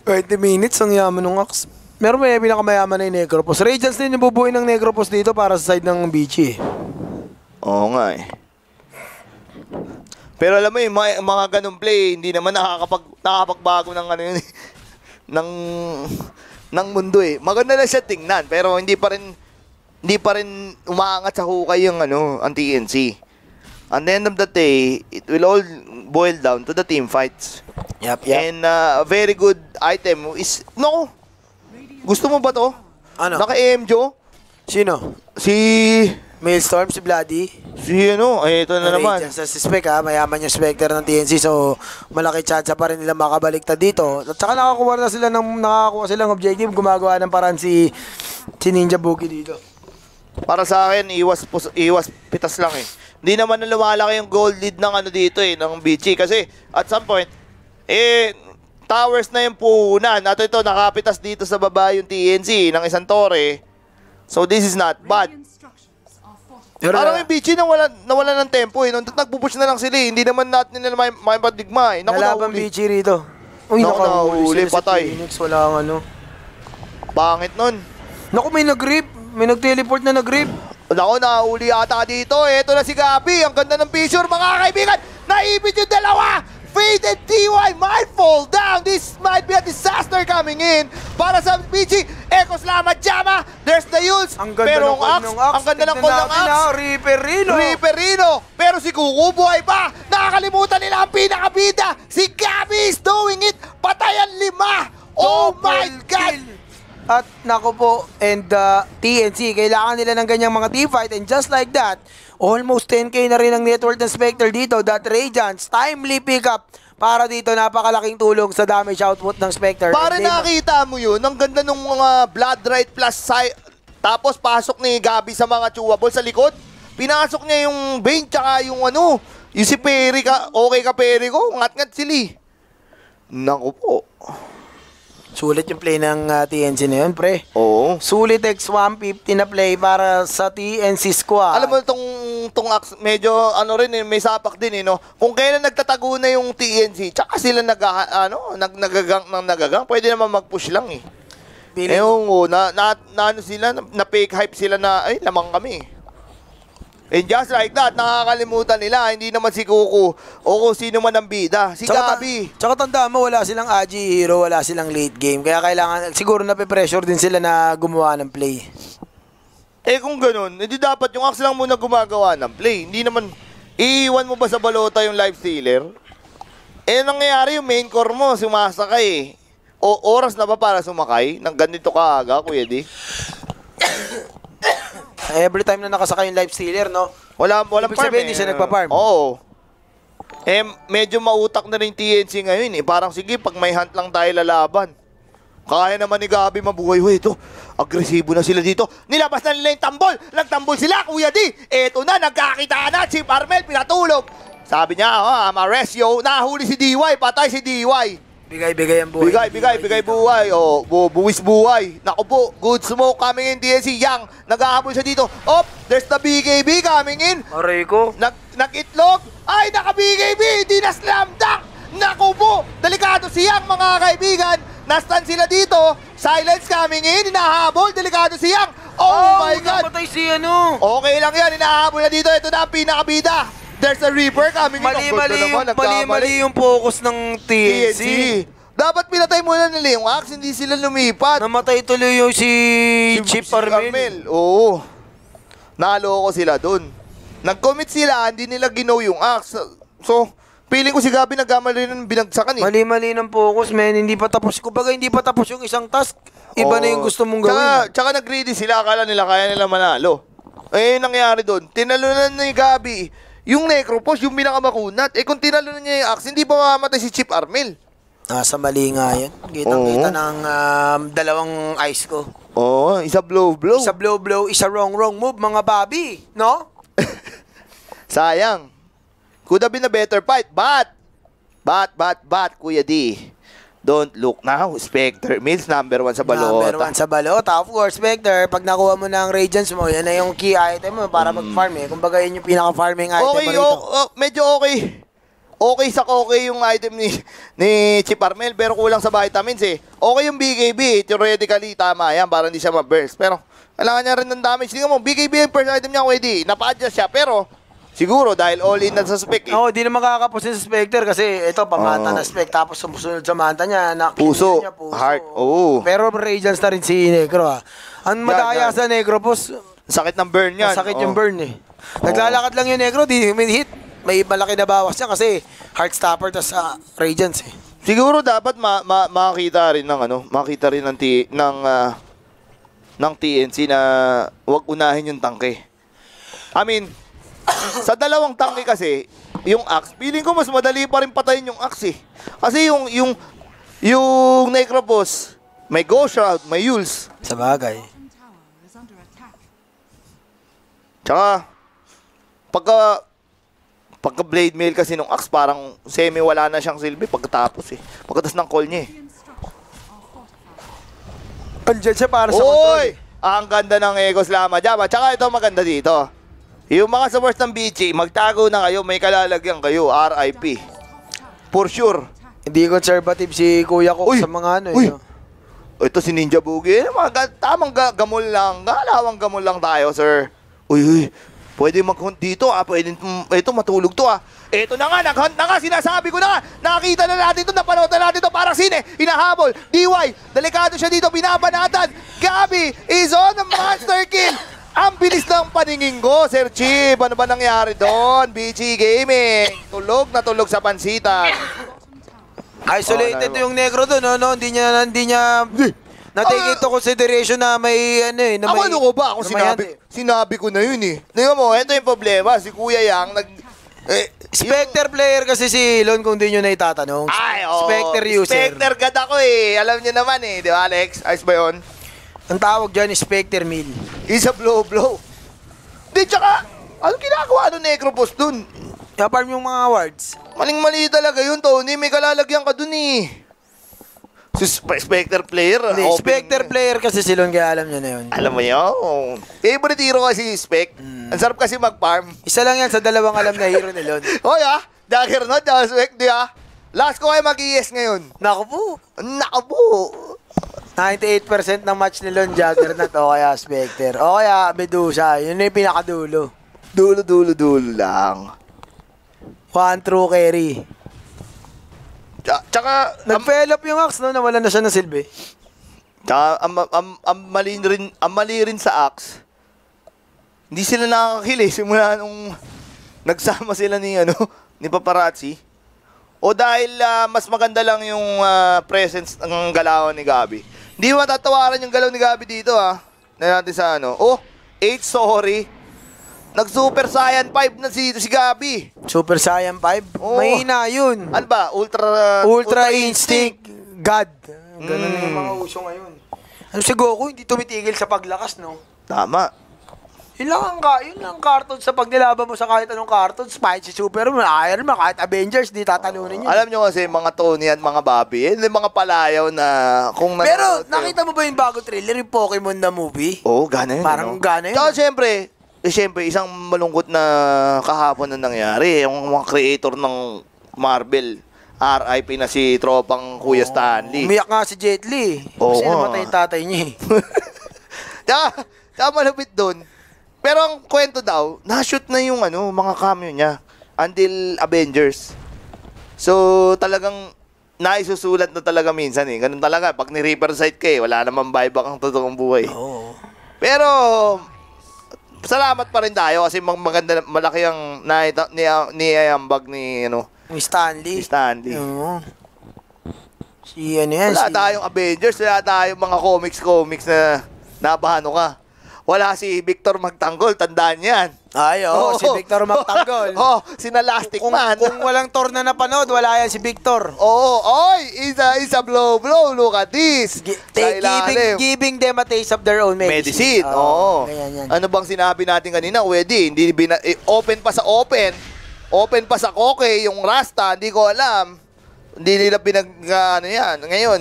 20 minutes ang yaman ng Axe. Meron may pinakamayaman na yung Necrophos. Radiance din yung bubuin ng Necrophos dito para sa side ng Beachy. Oo nga eh. Pero alam mo yung mga ganun play, hindi naman nakakapagbago ng ano yun ng mundo eh. Maganda lang siya tingnan pero hindi pa rin umaangat sa hukay yung ano, ang TNC. At the end of the day, it will all boil down to the team fights. Yep, yep. And a very good item is no. Gusto mo ba to? Ano? Naka-MJO? Sino? Si... Mailstorm, si Bloody. Si ano? Eh, ito na naman. Sa suspect ha, mayaman yung Spectre ng TNC. So, malaki tsansa pa rin nila makabalik na dito. At saka nakakakuha silang objective. Gumagawa ng parang si Ninja Boogie dito. Para sa akin, iwas pitas lang eh. Hindi naman na lumalaki yung gold lead ng ano dito eh, ng Beachy. Kasi, at some point, towers na yung puhunan. At ito, nakapitas dito sa baba yung TNC ng isang tore. So, this is not bad. Parang yung Beachy nawala ng tempo eh. Nung nagpupush na lang sila eh. Hindi naman natin nila may padigma eh. Nalaban Beachy rito. Uy, nakahuli. Patay. Phoenix, wala ang ano. Pangit nun. Naku, may nag-rip. May nag-teleport na nag-rip. Naku, nakahuli ata dito. Eto na si Gabi. Ang ganda ng picture, mga kaibigan. Naibit yung dalawa. Fate and TY might fall down. This might be a disaster coming in. Para sa Vici, Eko Slama Jama. There's the Yules. Ang ganda ng call ng Axe. Ang ganda ng call ng Axe. Riperino. Pero si Kuku buhay pa. Nakakalimutan nila ang pinakabida. Si Gabby is doing it. Patayan 5. Oh my God. At nako po. And TNC. Kailangan nila ng ganyang mga team fight. And just like that, almost 10k na rin ang net worth ng Spectre dito. That Radiance, timely pickup para dito, napakalaking tulong sa damage output ng Spectre. Para nakita mo yun, ang ganda ng mga blood right plus tapos pasok ni Gabby sa mga chewable sa likod. Pinasok niya yung Bane tsaka yung ano, yung si Perry ka, okay ka Perry ko, ngat-ngat sili. Naku po. Sulit yung play ng TNC na yun, pre. Oo. Sulit X150 na play para sa TNC squad. Alam mo, itong Axe, medyo ano rin, may sapak din, eh, no? Kung kailan nagtatago na yung TNC, tsaka sila nagagang, pwede naman mag-push lang, eh. Eh, oo, na-fake hype sila na, ay, lamang kami. And just like that, nakakalimutan nila, hindi naman si Kuku o kung sino man ang bida, si Gabi. Tsaka tandaan mo, wala silang AG hero, wala silang late game. Kaya kailangan, siguro nape-pressure din sila na gumawa ng play. Eh kung ganun, hindi dapat yung Axe lang muna gumagawa ng play. Hindi naman, iiwan mo ba sa balota yung Life Stealer? Eh nangyayari yung main core mo, sumasakay eh. O oras na ba para sumakay? Nang ganito ka aga, Kuya Di? Every time na nakasakay yung Life Stealer, no? Walang farm eh. Hindi siya nagpa-farm. Oo. Eh, medyo mautak na rin TNC ngayon eh. Parang sige, pag may hunt lang tayo lalaban. Kaya naman ni Gabi mabuhay. Uy, ito, agresibo na sila dito. Nilabas na nila yung tambol. Nagtambol sila, Kuya D. Eto na, nagkakita na. Chief Armel, pinatulog. Sabi niya, oh, Maresio, nahuli si DY, patay si DY. Bigay-bigay ang buhay. Bigay-bigay buhay. O, buwis buhay. Naku po, good smoke coming in. TNC, Yang, nag-ahabol siya dito. Oh, there's the BKB coming in. Mariko. Nag-itlog. Ay, naka-BKB. Hindi na slam dunk. Naku po, delikado si Yang, mga kaibigan. Nastan sila dito. Silence coming in. Hinahabol. Delikado si Yang. Oh my God. Napatay si ano. Okay lang yan. Hinahabol na dito. Ito na ang pinakabida. There's a Reaper coming in. Mali-mali yung focus ng TNC. Dapat pinatay muna nila yung Axe. Hindi sila lumipat. Namatay tuloy yung si Chief Armel. Oo. Naloko sila dun. Nag-commit sila. Hindi nila ginaw yung Axe. So, piling ko si Gabi nagkamali ng binagsakan eh. Mali-mali ng focus, man. Hindi pa tapos. Kumbaga, hindi pa tapos yung isang task. Iba na yung gusto mong gawin. Tsaka nag-greedy sila. Akala nila kaya nila manalo. Eh, nangyari doon. Tinalunan ni Gabi yung Necrophos, yung binakamakunat. Eh, kung tinalunan niya yung Axe, hindi pa mamamatay si Chief Armel. Nasa mali nga yan. Kitang-kita ng dalawang eyes ko. Oo, isa blow-blow. Isa blow-blow, isa wrong-wrong move, mga babi. No? Sayang. Could have been a better fight, but, Kuya D, don't look now. Spectre means #1 sa balota. #1 sa balota. Of course, Spectre, pag nakuha mo ng Radiance mo, yan na yung key item mo para mag-farm eh. Kumbaga, yun yung pinaka-farming item mo rito. Medyo okay. Okay yung item ni Chief Armel, pero kulang sa vitamins eh. Okay yung BKB, theoretically, tama yan, para hindi siya ma-burst. Pero, kailangan niya rin ng damage. Tingnan mo, BKB yung first item niya, Kuya D. Napa-adjust siya, pero siguro dahil all-in na sa Spec eh. Oo, di na makakapos yung Spectre kasi ito, pamanta na Spec. Tapos sumusunod sa manta niya, puso, niya, puso, heart, oo. Pero Radiance na rin si Necro ha. Ang madaya sa Necrophos, sakit ng burn yan. Sakit yung burn eh. Naglalakad lang yung Necro, di may hit. May malaki na bawas niya kasi Heartstopper tas Radiance eh. Siguro dapat makakita rin ng ano, makita rin ng TNC na huwag unahin yung tanke. I mean, sa dalawang tanke kasi, yung Axe, feeling ko mas madali pa rin patayin yung Axe eh. Kasi yung Necrophos, may Ghost Shroud, may Yules. Sa bagay. Tsaka, pagka blade mail kasi nung Axe, parang semi wala na siyang silbi pagkatapos eh. Pagkatas ng call niya eh. Andiyan siya para sa control. Oy! Ang ganda ng Ego Slama Java. Tsaka ito maganda dito. Yung mga supports ng Beachy, magtago na kayo, may kalalagyan kayo, RIP. For sure. Hindi conservative si Kuya Ko sa mga ano. Uy. Ito si Ninja Boogie. Tamang gamol lang. Galawang gamol lang tayo, sir. Uy. Pwede mag-hunt dito, pwede ito, matulog to, Ito na nga, nag-hunt na nga, sinasabi ko na nga. Nakita na natin ito, napanood na natin ito, parang sine. Hinahabol, DY, delikado siya dito, binabanatan. Gabby is on the monster kill. Ang bilis ng paningin ko, Sir Chief. Ano ba nangyari doon? BG Gaming. Tulog na tulog sa pansitan. Isolated yung Necro doon, no? Hindi niya na-take into consideration na may ano eh. Ano ko ba? Ako sinabi ko na yun eh. Tingnan mo, ito yung problema. Si Kuya Yang Spectre player kasi si Elon kung di nyo na itatanong. Spectre user. Spectre god ako eh. Alam nyo naman eh. Di ba, Alex? Ayos ba yun? Ang tawag dyan is Spectre Mill. Isa blow-blow. Di, tsaka, anong ginagawa ng Necrophos dun? Naparm yung mga wards. Maling-mali talaga yun, Tony. May kalalagyan ka dun eh. Si Spectre player. Di, Spectre player kasi silon, kaya alam nyo na yun. Alam mo yun. Favorite hero kasi Spec. Ang sarap kasi mag-farm. Isa lang yan sa dalawang alam na hero ni Lon. Hoy Jagger na, Jagger Spec, di last ko kayo mag-ES ngayon. Naku po. 98% ng match ni Lon Juggernaut o kaya Spectre o kaya Medusa. Yun yung pinakadulo. Dulo lang. One true carry. Tsaka nag-fail up yung Axe, no? Nawala na siya ng silbi. Tsaka ang mali rin sa Axe. Hindi sila nakakakili simula nung nagsama sila ni Paparazzi. O dahil mas maganda lang yung presence ng galawan ni Gabi. Hindi matatawaran yung galaw ni Gabi dito na natin sa ano. Oh, 8 sorry. Nag-Super Saiyan 5 na si Gabi. Super Saiyan 5? Oh. Mahina yun. Ano ba? Ultra Instinct God. Ganun yung mga uso ngayon. Ano si Goku? Hindi tumitigil sa paglakas, no? Tama. Yun lang cartoons sa pag nilaban mo sa kahit anong cartoons. Kahit si Superman, Iron Man, kahit Avengers, di tatalunin yun. Alam nyo kasi mga Tony at mga Bobby, yun yung mga palayaw na kung... Pero nakita mo ba yung bago trailer, yung Pokemon na movie? Oo, gana yun. Parang gana yun. Tsaka siyempre, isang malungkot na kahapon na nangyari, yung mga creator ng Marvel. RIP na si tropang Kuya Stanley. Umiyak nga si Jet Li. Kasi namatay yung tatay niya eh. Tsaka malapit doon. Pero ang kwento daw, nashoot na yung ano, mga cameo niya until Avengers. So talagang naisusulat na talaga minsan eh. Ganun talaga. Pag ni Riverside ka eh, wala namang buyback ang totoong buhay. Oo. Pero salamat pa rin tayo kasi maganda, malaki ang niyayambag ni ano, Stanley. Stanley. Oo. Si ano yan? Wala tayong Avengers, wala tayong mga comics na nabahano ka. Wala si Victor Magtanggol, tandaan yan. Ay, oo, si Victor Magtanggol. Oo, si Elastic Man. Kung walang torna na napanood, wala yan si Victor. Oo, oy, isa blow, look at this. Giving them a taste of their own medicine. Oo. Ano bang sinabi natin kanina? Pwede, hindi open pa sa Koke, yung Rasta, hindi ko alam. Hindi nila yan. Ngayon,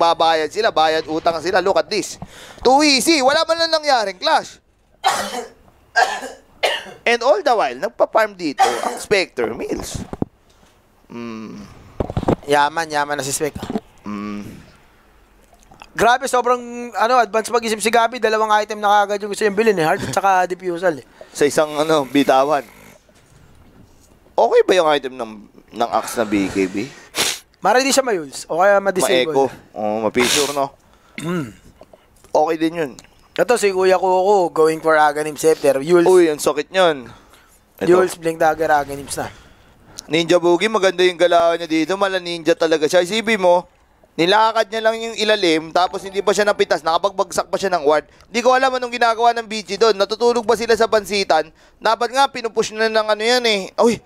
babayad sila, bayad utang sila. Look at this. Too easy. Wala man lang nangyaring clash. And all the while, nagpa-farm dito ang Spectre Mills. Yaman na si Spectre. Grabe, sobrang advance pag-isip si Gabi. Dalawang item na kagad yung gusto yung bilhin. Heart at saka diffusal. Sa isang bitawan. Okay ba yung item ng Axe na BKB? Mara hindi siya ma-use o kaya ma-disable. Ma-echo. Oo, ma-feature, no? Okay din yun. Ito si Kuya Kuku, going for Aghanim Scepter. Yules. Uy, ang sakit yun. Yules, Blink Dagger, Aghanims na. Ninja Boogie, maganda yung galawan niya dito. Mala ninja talaga siya. Isipin mo, nilakad niya lang yung ilalim, tapos hindi pa siya napitas, nakapagbagsak pa siya ng ward. Hindi ko alam anong ginagawa ng Vici doon. Natutulog ba sila sa bansitan? Dapat nga, pinupush na ng yan eh. Uy!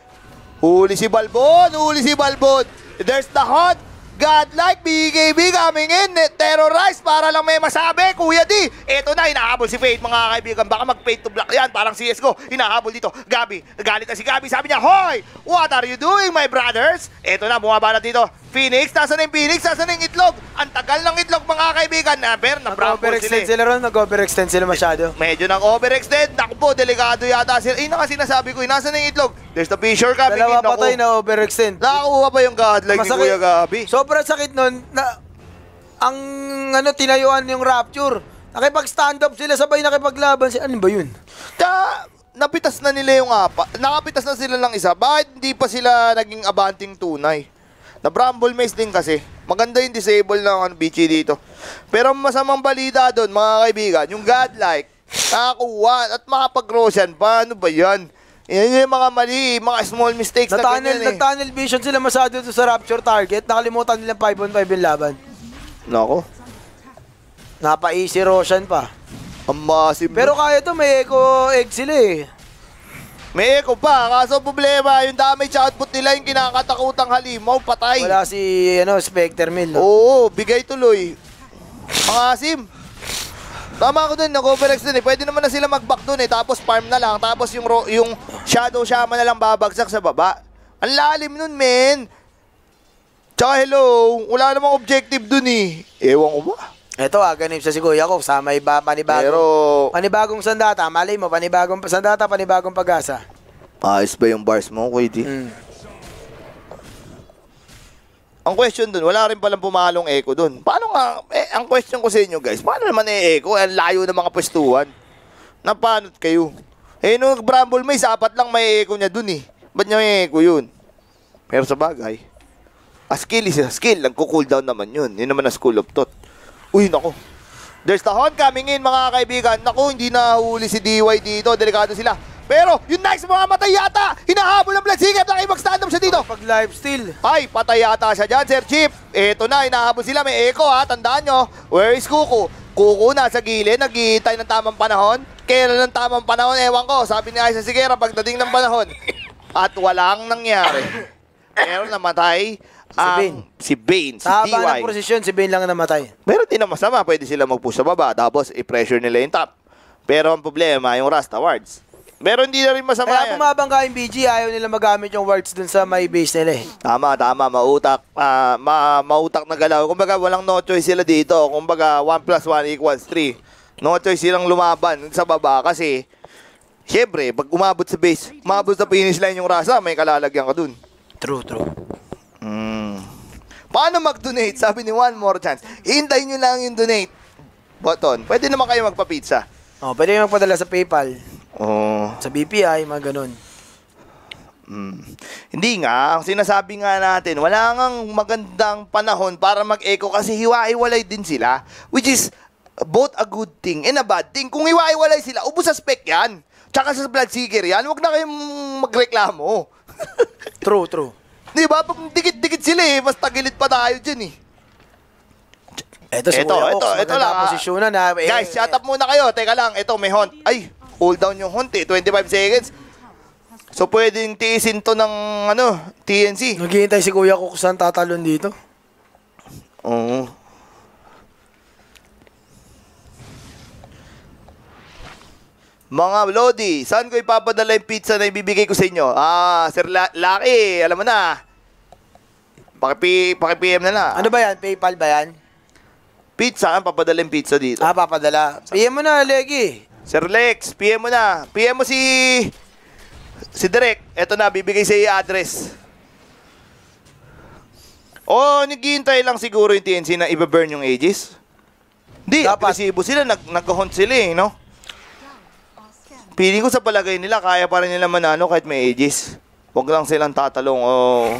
Huli si Balbon. There's the hunt. Godlike, BKB coming in. Terrorized para lang may masabi. Kuya D, eto na, hinahabol si Fade, mga kaibigan. Baka mag-fade to black yan. Parang CSGO. Hinahabol dito. Gabi. Galit na si Gabi. Sabi niya, hoy, what are you doing, my brothers? Eto na, bumaba na dito. Phoenix, nasa na yung Phoenix? Nasa na yung itlog? Ang tagal ng itlog, mga kaibigan. Pero nag-overextend sila ron. Nag-overextend sila masyado. Medyo nag-overextend. Naku po, delikado yata sila. Yun na kasi nasabi ko, nasa na yung itlog? There's the picture coming in. Dalawa pa tayo na-overextend. Nakakuha pa yung godlike ni Kuya Gabi. Sobrang sakit nun. Ang tinayuan yung Rapture. Nakipag-stand up sila, sabay nakipaglaban sila. Ano ba yun? Napitas na nila yung apat. Nakapitas na sila ng isa. Bakit hindi pa sila naging abanting tunay? Na Bramble Maze din kasi. Maganda yung disable ng Bichi dito. Pero masamang balita doon, mga kaibigan, yung godlike, nakakuha at makapag-rosyan. Paano ba yan? Yan yung mga mali, mga small mistakes na ganyan eh. Nag-tunnel vision sila masyado sa Rapture target. Nakalimutan nilang 5-on-5 yung laban. Nako. Napa-easy rosyan pa. Ang massive. Pero kaya to, may echo egg sila eh. May eko pa, kaso problema, yung damage output nila, yung kinakatakutang halimaw, patay. Wala si, Spectre Mill. No? Oo, bigay tuloy. Mga Sim. Tama ako dun, nag-overex dun eh. Pwede naman na sila mag-back dun eh, tapos farm na lang, tapos yung Shadow Shaman na lang babagsak sa baba. Ang lalim nun, men. Tsaka hello, wala namang objective dun eh. Ewan ko ba? Eto, Aghanim sa si Kuya Ko, sama iba, panibagong sandata, malay mo, panibagong sandata, panibagong pag-asa. Ayos ba yung bars mo, Kuya D? Ang question dun, wala rin palang pumalong echo dun. Paano nga, ang question ko sa inyo guys, paano naman e-echo, ang layo ng mga pwestuhan? Napanot kayo. Nung Bramble Maze, apat lang may echo niya dun eh. Ba't niya may echo yun? Pero sa bagay, a skill, nagko-cooldown naman yun. Yun naman ang school of thought. Uy, nako. There's the horn coming in, mga kaibigan. Nako, hindi nahuli si DY dito. Delikado sila. Pero, yung nice mga matay yata. Hinahabol ng Bloodseeker. Laki mag-stand up siya dito. Pag live steal. Ay, patay yata siya dyan, Sir Chief. Eto na, hinahabol sila. May echo, ha. Tandaan nyo. Where is Kuku? Kuku nasa gilid. Naghihintay ng tamang panahon. Kailan ng tamang panahon? Ewan ko. Sabi ni Aysa Sigera, pagdating ng panahon. At walang nangyari. Pero namatay si Bane, si DY. Taba ng prosesyon, si Bane lang namatay. Pero di na masama, pwede sila mag-push sa baba, tapos i-pressure nila yung top. Pero ang problema, yung Rust Awards. Pero hindi na rin masama yan. Kaya kumabangga yung BG, ayaw nila magamit yung wards dun sa may base nila eh. Tama, tama. Mautak. Mautak na galaw. Kumbaga, walang no choice sila dito. Kumbaga, 1 + 1 = 3. No choice silang lumaban sa baba kasi, siyempre, pag umabot sa base, umabot sa finish line yung rasa, may kalalagyan ka dun. True, true. Paano mag-donate? Sabi ni One More Chance. Iintayin nyo lang yung donate button. Pwede naman kayo magpa-pizza. Oh, pwede kayo magpadala sa PayPal. Oh. Sa BPI, mga ganun. Hindi nga, ang sinasabi nga natin, wala ngang magandang panahon para mag-echo kasi hiwa-hiwalay din sila, which is both a good thing and a bad thing. Kung hiwa-hiwalay sila, ubos sa spec yan, tsaka sa bloodseeker yan, huwag na kayong magreklamo. True, true. Di ba? Dikit-dikit sila eh, mas tagilid pa tayo dyan eh. Eto, ito lang. Posisyonan, guys, shut up muna kayo. Teka lang, ito may haunt. Ay! Hold down yung hunt eh, 25 seconds. So pwedeng tiisin to ng ano, TNC. Naghihintay si Kuya Ko kung saan tatalon dito. Oo. Mga Bloody, saan ko ipapadala yung pizza na ibibigay ko sa inyo? Ah, Sir Lucky, alam mo na. Paki-PM na na. Ano ba yan? PayPal ba yan? Pizza, papadala yung pizza dito. Ah, papadala. PM mo na, Leggy. Sir Lex, PM mo na. PM mo si Direk. Eto na, bibigay sa iyo address. Oh, naghihintay lang siguro yung TNC na iba-burn yung Aegis. Hindi, agresibo sila. Nag-hunt sila eh, no? Piling ko sa palagay nila, kaya pa rin nila manano kahit may Aegis. Huwag lang silang tatalong. Oh.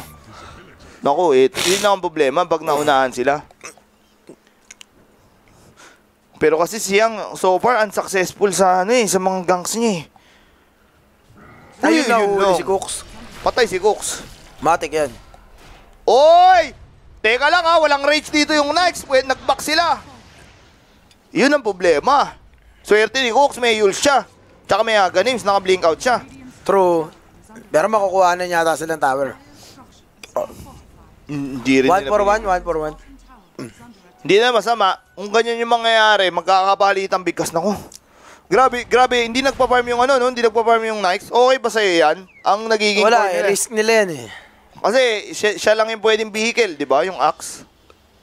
Naku, yun na ang problema pag naunahan sila. Pero kasi siyang so far unsuccessful sa ano eh, sa mga gangs niya eh. Ayun na uli si Cooks. Patay si Cooks. Matik yan. Oy! Teka lang ha, walang rage dito yung Knights. Pwede nag-back sila. Yun ang problema. Swerte ni Cooks, may Yules siya. Tsaka may Haganims, naka-blink out siya. True. Pero makukuha na yata silang tower. Hindi rin nila. 1 for 1, 1 for 1. Hindi na masama. Kung ganyan yung mangyayari, magkakapalitan bigkas na ko. Grabe, grabe. Hindi nagpa-farm yung ano, no? Hindi nagpa-farm yung Nikes. Okay ba sa'yo yan? Ang nagiging... Wala, eh, risk nila yan eh. Kasi siya lang yung pwedeng vehicle, di ba? Yung Axe.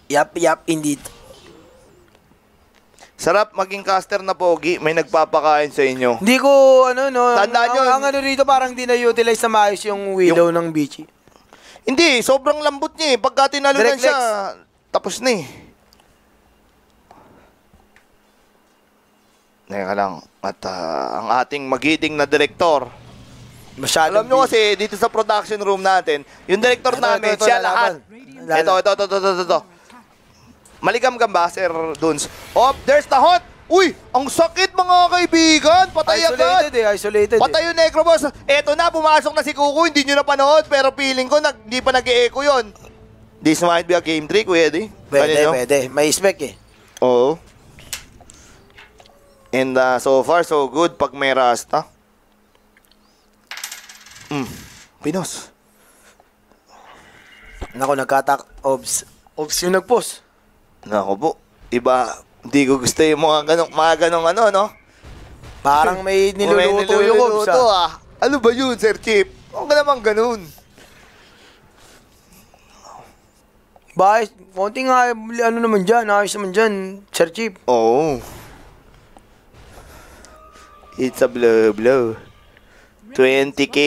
Yup, yup, indeed. Sarap maging caster na pogi. May nagpapakain sa inyo. Hindi ko, ano, no? Tandaan yun. Ang ano rito, parang di na-utilize na maayos yung willow ng Beachy. Hindi, sobrang lambot niya eh. Pagka tinalunan siya, tapos na eh. Teka lang, at ang ating magiting na direktor. Alam nyo kasi, dito sa production room natin, yung direktor namin, siya lahat. Ito. Maligam-gam ba, Sir Dunes? Oh, there's the hot! Uy, ang sakit mga kaibigan! Patay agad! Isolated eh. Patay yung Necrophos. Eto na, pumasok na si Kuku, hindi nyo napanood, pero feeling ko, hindi pa nag-e-echo yun. This might be a game trick, pwede. Pwede. May spec eh. Oo. And so far, so good pag may rasta. Pinos. Naku, nagkatak. Obs. Obs yung nagpost. Naku po. Iba, hindi ko gusto yung mga ganong ano, no? Parang may niluluto yung obs, ah. Ano ba yun, Sir Chief? Huwag ka naman ganun. Bakit? Konti nga, ano naman dyan, ayos naman dyan, Sir Chief. Oo. It's a blow. 20k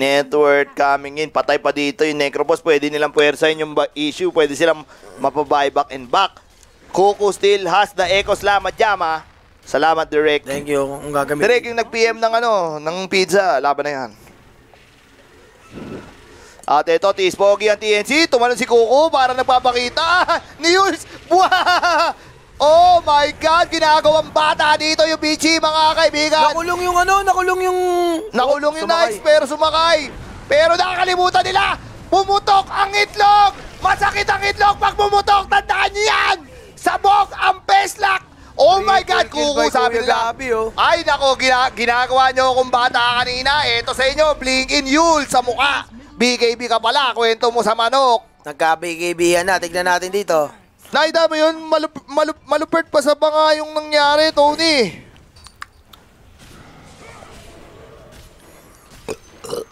net worth coming in. Patay pa dito yung Necrophos. Pwede nilang puwersahin yung issue. Pwede silang mapabuy back and back. Kuku still has the echo. Salamat, Jama. Salamat, Direk. Thank you. Kung gagamit. Direk, yung nag-PM ng ano, ng pizza. Laban na yan. At ito, Tispogi ang TNC. Tumalon si Kuku para nagpapakita. News! Buha! Oh my God! Ginagawang bata dito yung Vici, mga kaibigan! Nakulong yung ano? Nakulong yung Knights, pero sumakay! Pero nakakalimutan nila! Pumutok ang itlog! Masakit ang itlog pag pumutok! Tandaan niyo yan! Sabog ang peslak! Oh my God! Kuku, sabi nila! Ay nako, ginagawa nyo akong bata kanina! Eto sa inyo, blink in Yule sa mukha! BKB ka pala, kwento mo sa manok! Nagka-BKB yan na, tignan natin dito! Naida mo yun, malupert pa sa banga yung nangyari, Tony.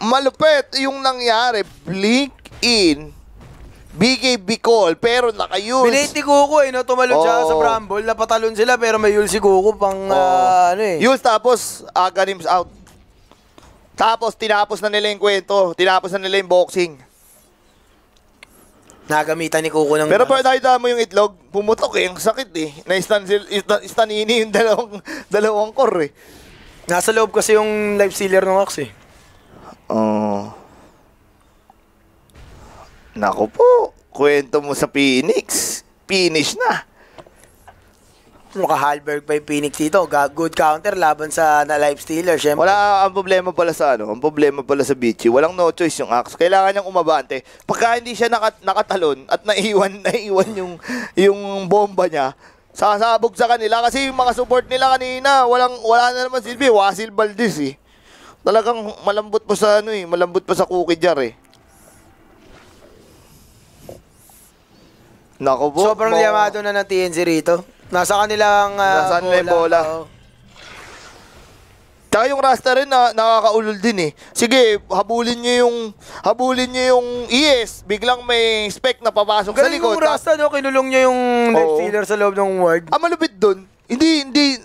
malupet yung nangyari. Blink in BK Bicol, pero naka-use. Binate ni Kuku eh, no? Tumalun siya sa Bramble, napatalon sila, pero may use si Kuku pang ano eh. Use tapos, Aghanim's out. Tapos, tinapos na nila yung kwento, tinapos na nila yung boxing. Nagamitan ni Kuku ng... Pero nakita mo yung itlog, pumutok eh, ang sakit eh. Na-stanini yung dalawang core eh. Nasa loob kasi yung life stealer ng Axe eh. Naku po, kwento mo sa Phoenix, finish na. Mukha Halberg by Phoenix dito, good counter laban sa Life Stealer, syempre. Wala, ang problema pala sa ano, ang problema pala sa Beachy, walang no choice yung Axe. Kailangan niyang umabante. Pagka hindi siya nakatalon at naiwan yung bomba niya, sasabog sa kanila kasi yung mga support nila kanina, wala na naman silbi, Wasil Valdez eh. Talagang malambot pa sa ano eh, malambot pa sa cookie jar eh. Naku po. Sobrang liyamado na ng TNC rito. Nasa kanilang bola. Oh. Tsaka yung Rasta rin nakakaulol din eh. Sige, habulin niyo yung ES. Biglang may spec na papasok sa likod. Yung Rasta no, kinulong niya yung life stealer sa loob ng ward. Ah, malupit doon. Hindi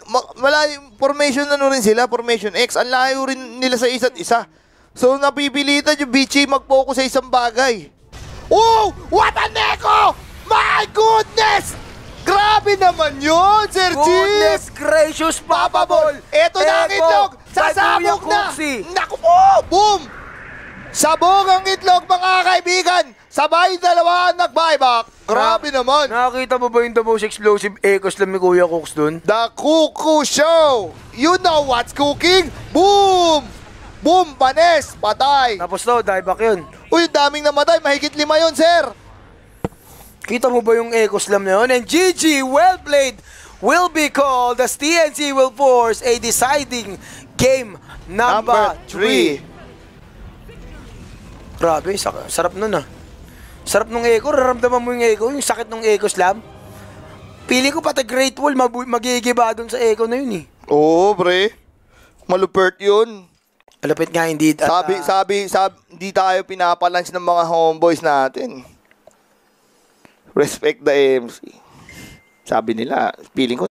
formation ano rin sila, formation X. Ang layo rin nila sa isa't isa. So napipilitan yung Vici mag-focus sa isang bagay. Oh! What a neko! My goodness! Grabe naman yun, Sir Chief! Goodness gracious, Papa Ball! Ito na ang itlog! Sasabog na! Naku po! Boom! Sabog ang itlog, mga kaibigan! Sabay dalawa ang nag-buyback! Grabe naman! Nakakita mo ba yung the most explosive echoes lang ni Kuya Cooks dun? The Kuku Show! You know what's cooking? Boom! Boom! Panes! Patay! Tapos daw, dieback yun. Uy, daming namatay! Mahigit 5 yun, Sir! Kita mo ba yung echo slam na yun? And GG, well played, will be called as TNC will force a deciding game number 3. Grabe, sarap nun ah. Sarap nung echo, raramdaman mo yung echo, yung sakit nung echo slam. Pili ko pati Great Wall, magigiba dun sa echo na yun eh. Oo, pre. Malupert yun. Malupit nga indeed. Sabi, hindi tayo pinapalunch ng mga homeboys natin. Respect the MC. Sabi nila, feeling ko